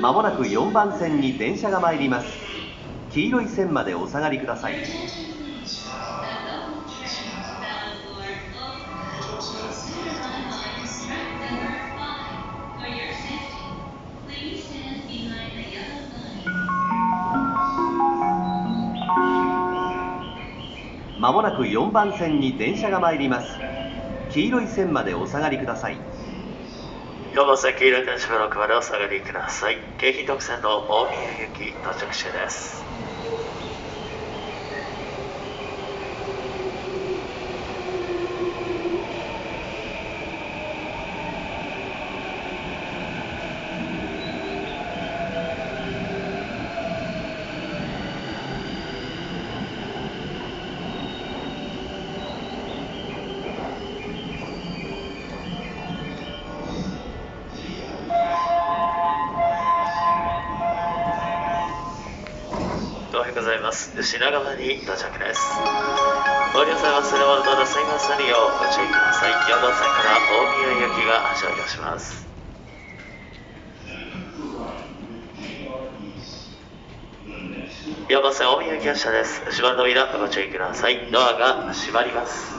まもなく4番線に電車が参ります。黄色い線までお下がりください。まもなく4番線に電車が参ります。黄色い線までお下がりください。4番線黄色い電車6までお下がりください。京浜特線の大宮行き到着中です。品川に到着です。ご利用されます車の動画すいませんようご注意ください。4番線から大宮行きが発車いたします。4番線大宮行き発車です。閉まる扉ご注意ください。ドアが閉まります。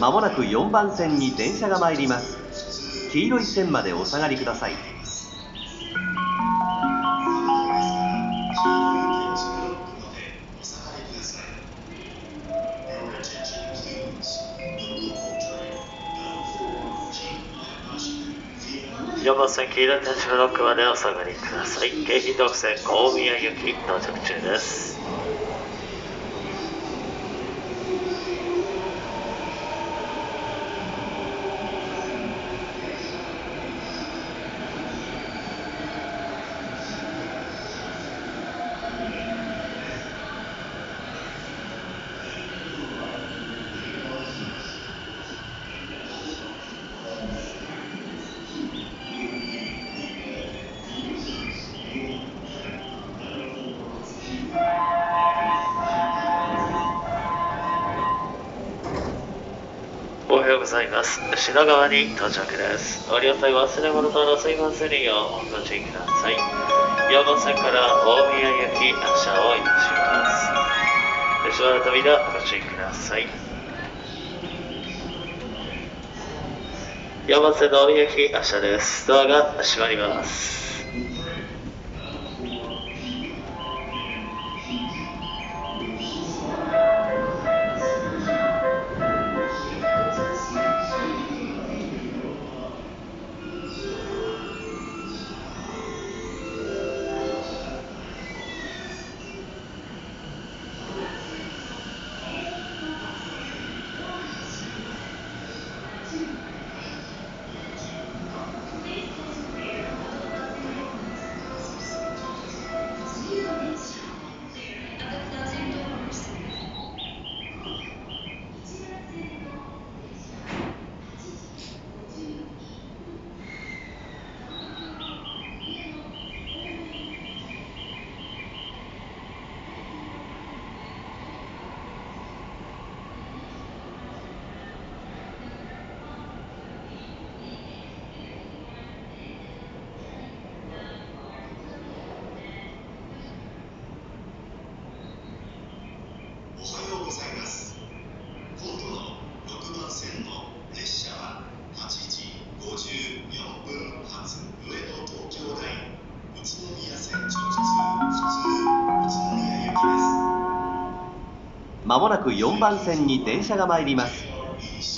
まもなく4番線に電車が参ります。黄色い線までお下がりください。4番線黄色い電車6までお下がりください。京浜特線大宮行き到着中です。品川に到着です。ご利用され忘れ物等の水分するようご注意ください。4番線から大宮行き発車をいたします。閉まる扉ご注意ください。4番線の大宮行き発車です。ドアが閉まります。まもなく4番線に電車が参ります。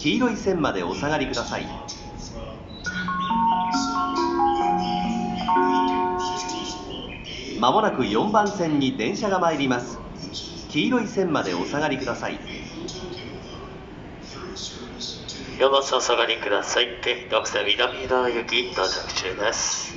黄色い線までお下がりください。まもなく4番線に電車が参ります。黄色い線までお下がりください。4番線お下がりください。天白線南田行き到着中です。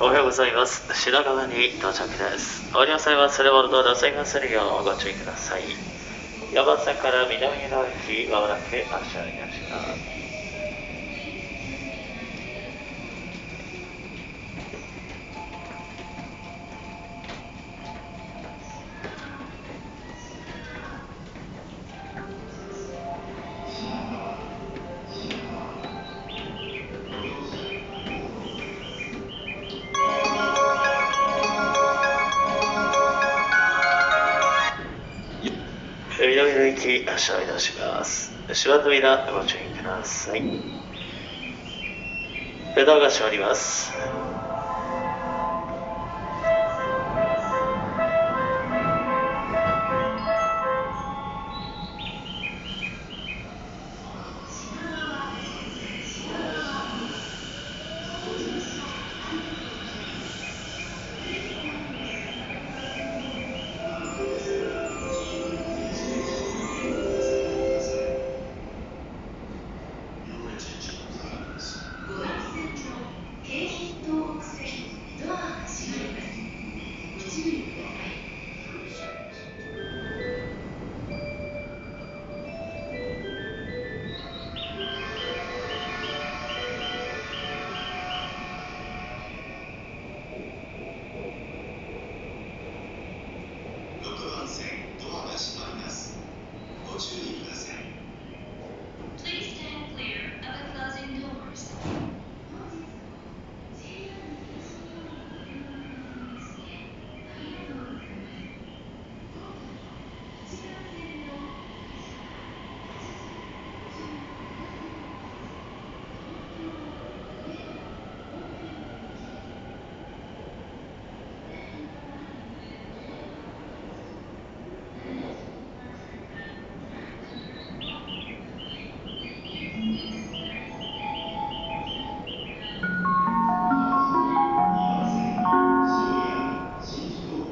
おはようございます。品川に到着です。おはようございます。レボルトを出せますようご注意ください。4番線から南の駅まもなく発車いたします。南の駅発車いたします。芝の皆ご注意ください。レドアが閉まります。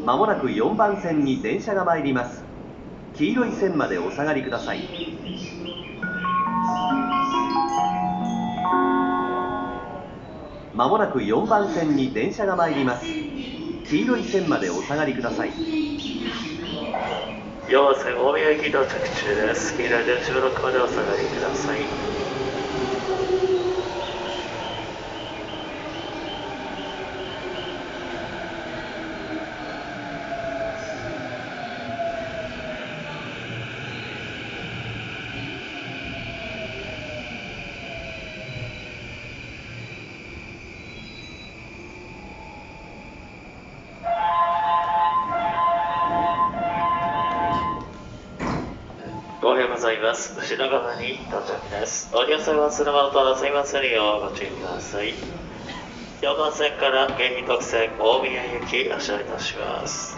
まもなく4番線に電車が参ります。黄色い線までお下がりください。まもなく4番線に電車が参ります。黄色い線までお下がりください。4番線大宮駅到着中です。黄色い電車ブロックまでお下がりください。おはようございます。品川に到着です。おはようございます。車を出せますようご注意ください。4番線から京浜特線大宮行き発車いたします。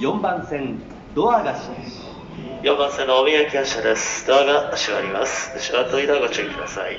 4番線ドアが閉まります。4番線の大宮駅発車です。ドアが閉まります。シャワートイレはご注意ください。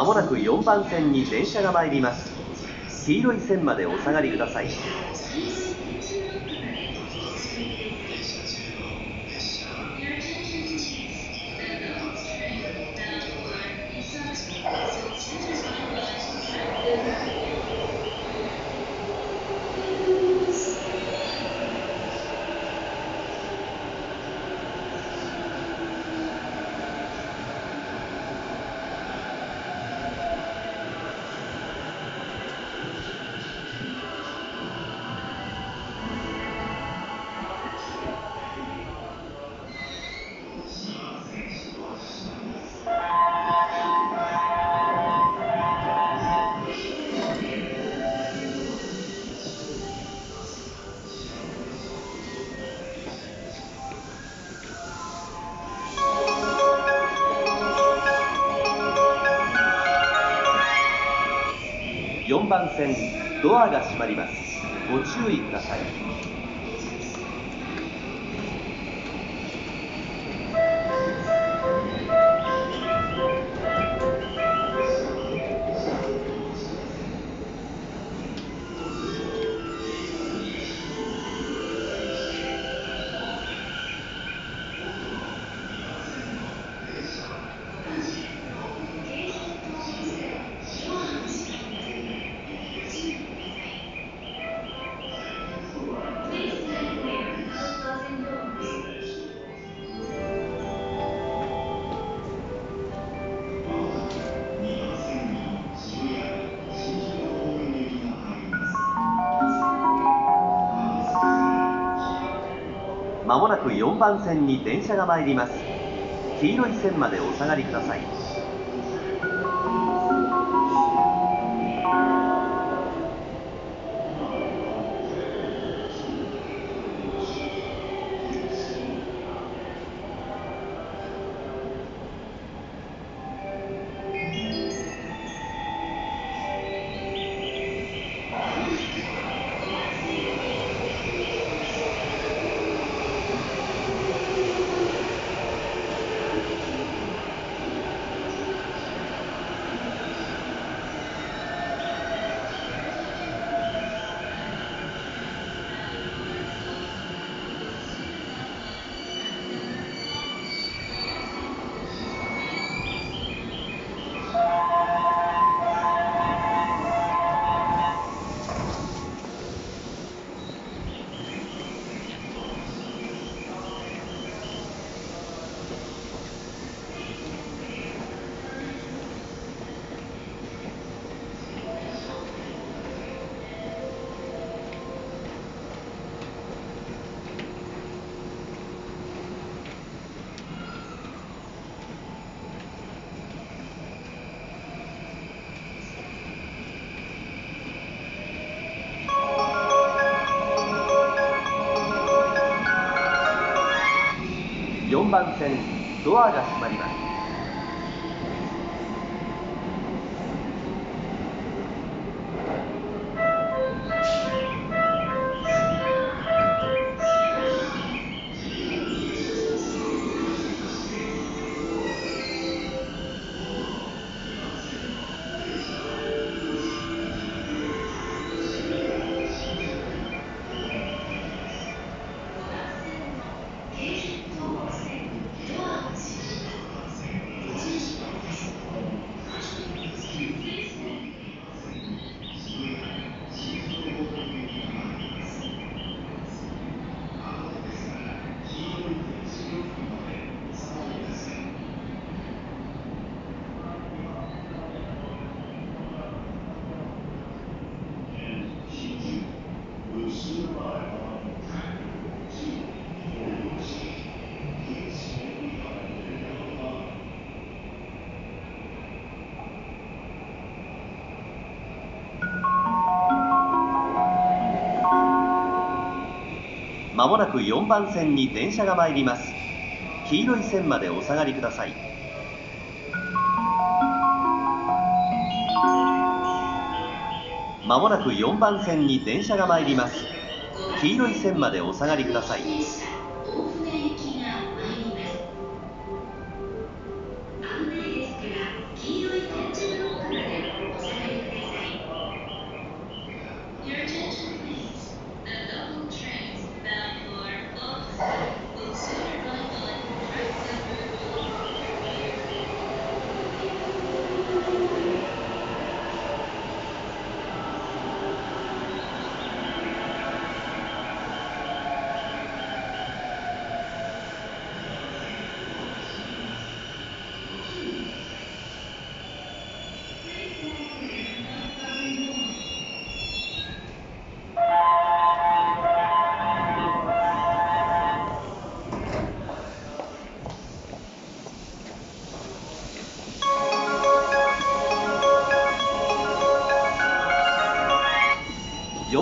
まもなく4番線に電車が参ります。黄色い線までお下がりください。4番線、ドアが閉まります。ご注意ください。まもなく4番線に電車が参ります。黄色い線までお下がりください。4番線、ドアが閉まります。まもなく4番線に電車が参ります。黄色い線までお下がりください。まもなく4番線に電車が参ります。黄色い線までお下がりください。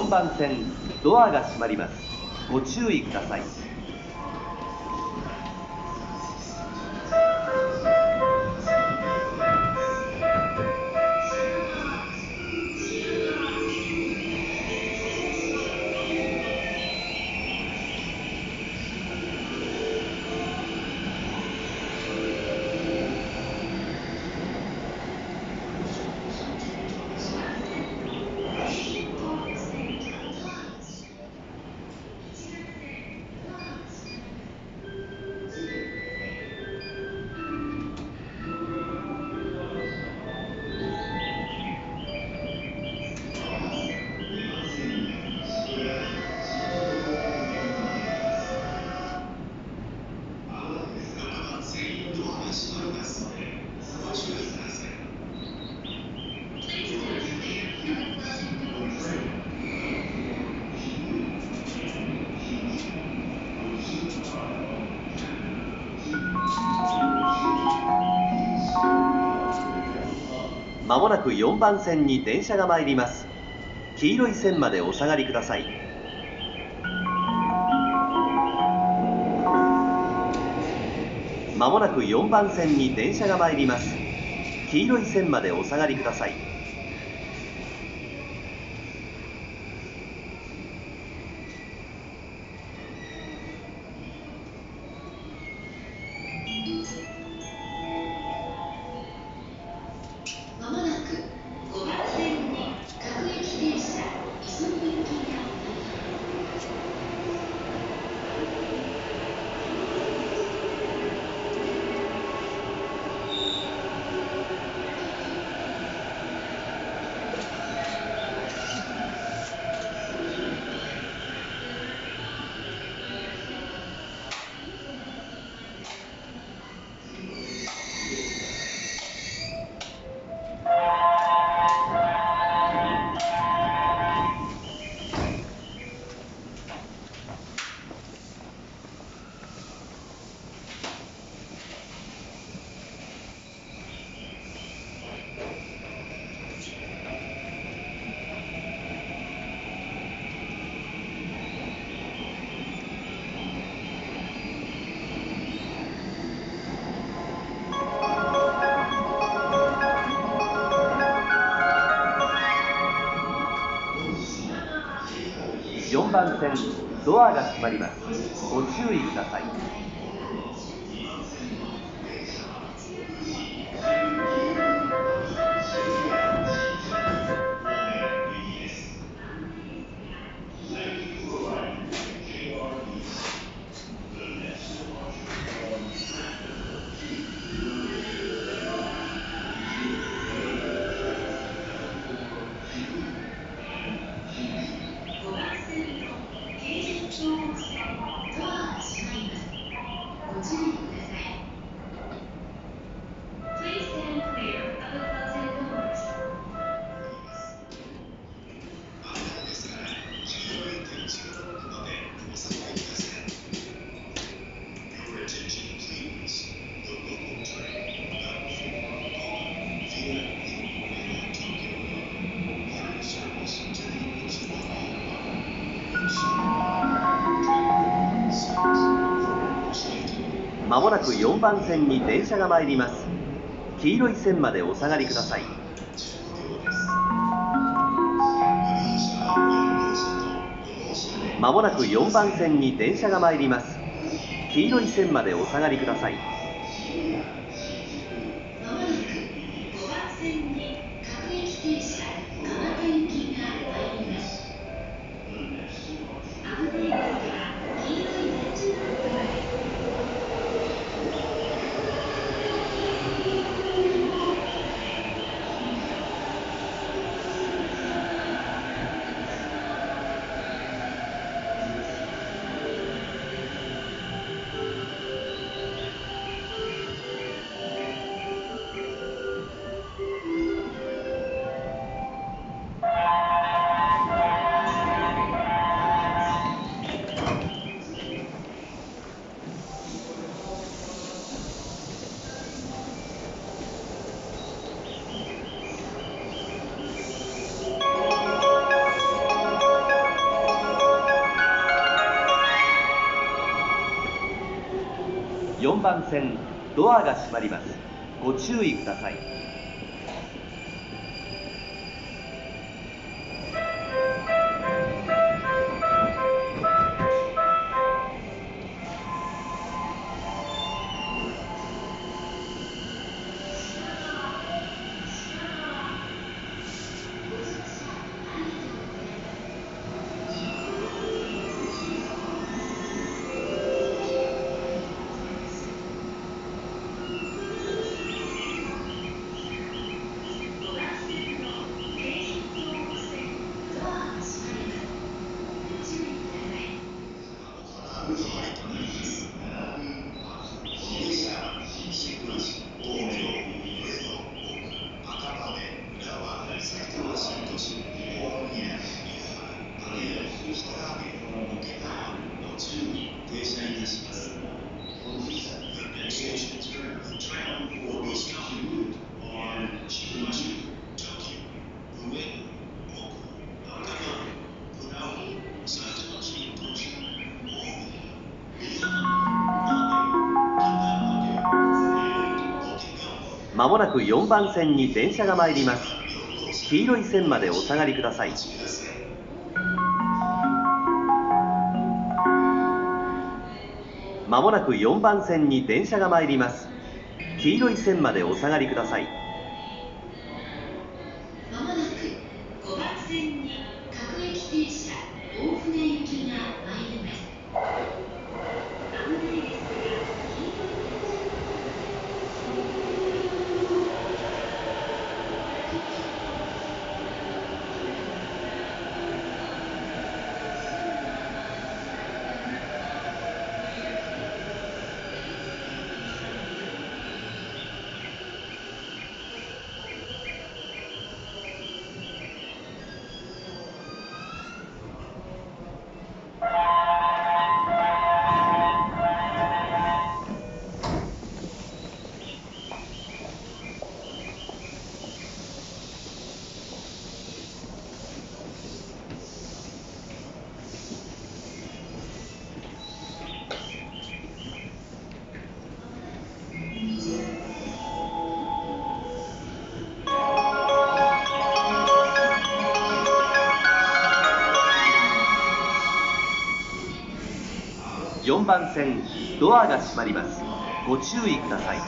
4番線ドアが閉まります。ご注意ください。まもなく4番線に電車が参ります。黄色い線までお下がりください。まもなく4番線に電車が参ります。黄色い線までお下がりください。4番線、ドアが閉まります。ご注意ください。まもなく4番線に電車が参ります。黄色い線までお下がりください。まもなく4番線に電車が参ります。黄色い線までお下がりください。4番線ドアが閉まります。ご注意ください。まもなく4番線に電車が参ります。黄色い線までお下がりください。まもなく4番線に電車が参ります。黄色い線までお下がりください。まもなく5番線に各駅停車大船行きが参ります。4番線、ドアが閉まります。ご注意ください。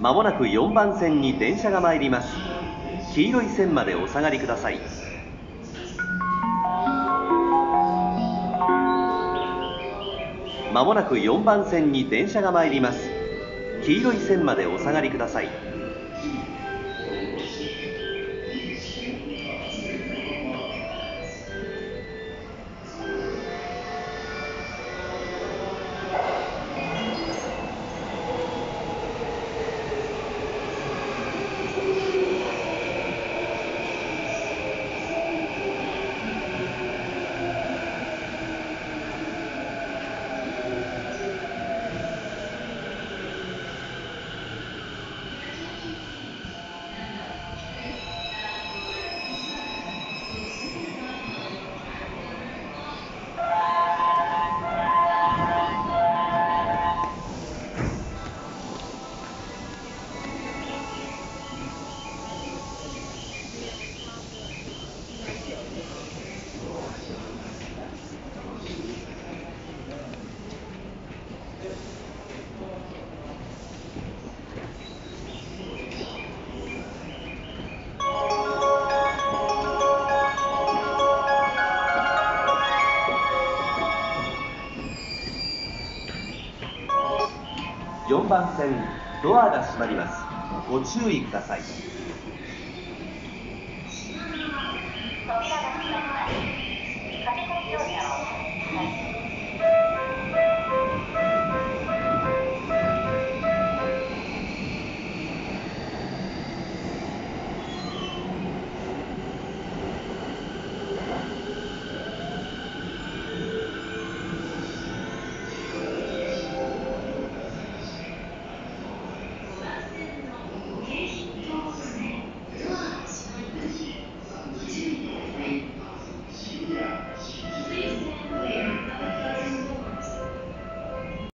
まもなく4番線に電車が参ります。黄色い線までお下がりください。まもなく4番線に電車が参ります。黄色い線までお下がりください。4番線ドアが閉まります。ご注意ください。